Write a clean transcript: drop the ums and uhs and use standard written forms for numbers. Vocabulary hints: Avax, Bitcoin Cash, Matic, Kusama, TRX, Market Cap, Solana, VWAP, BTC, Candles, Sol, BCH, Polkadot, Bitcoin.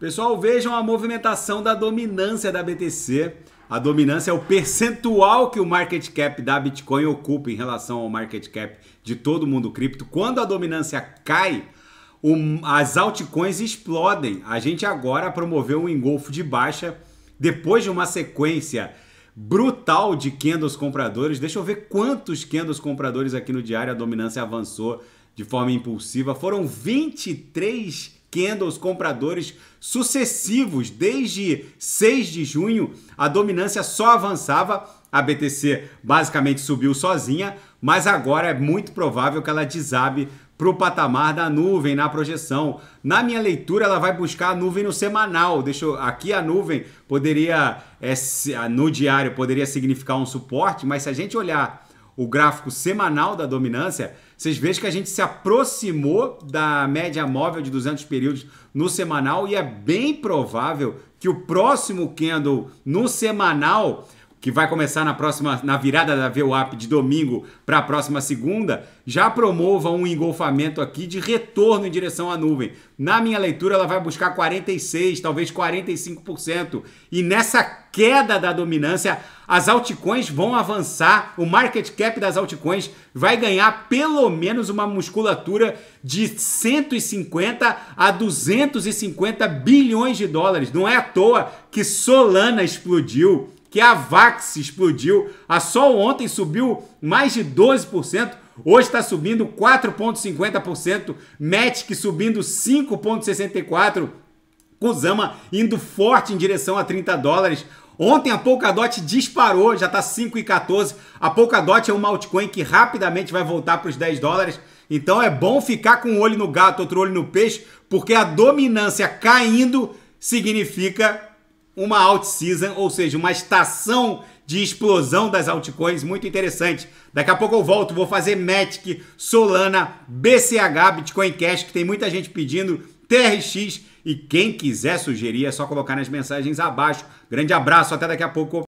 Pessoal, vejam a movimentação da dominância da BTC. A dominância é o percentual que o market cap da Bitcoin ocupa em relação ao market cap de todo mundo cripto. Quando a dominância cai, as altcoins explodem. A gente agora promoveu um engolfo de baixa depois de uma sequência brutal de candles compradores. Deixa eu ver quantos candles compradores aqui no diário a dominância avançou de forma impulsiva. Foram 23 candles compradores sucessivos. Desde 6 de junho, a dominância só avançava. A BTC basicamente subiu sozinha, mas agora é muito provável que ela desabe para o patamar da nuvem na projeção. Na minha leitura, ela vai buscar a nuvem no semanal. Aqui a nuvem poderia, no diário, poderia significar um suporte, mas se a gente olhar o gráfico semanal da dominância, vocês vejam que a gente se aproximou da média móvel de 200 períodos no semanal, e é bem provável que o próximo candle no semanal, que vai começar na virada da VWAP de domingo para a próxima segunda, já promova um engolfamento aqui de retorno em direção à nuvem. Na minha leitura, ela vai buscar 46%, talvez 45%. E nessa queda da dominância, as altcoins vão avançar, o market cap das altcoins vai ganhar pelo menos uma musculatura de 150 a 250 bilhões de dólares. Não é à toa que Solana explodiu, que a Avax explodiu. A Sol ontem subiu mais de 12%, hoje está subindo 4,50%, Matic subindo 5,64%, Kusama indo forte em direção a 30 dólares. Ontem a Polkadot disparou, já está 5,14. A Polkadot é uma altcoin que rapidamente vai voltar para os 10 dólares. Então é bom ficar com um olho no gato, outro olho no peixe, porque a dominância caindo significa uma alt-season, ou seja, uma estação de explosão das altcoins muito interessante. Daqui a pouco eu volto, vou fazer Matic, Solana, BCH, Bitcoin Cash, que tem muita gente pedindo, TRX, e quem quiser sugerir é só colocar nas mensagens abaixo. Grande abraço, até daqui a pouco.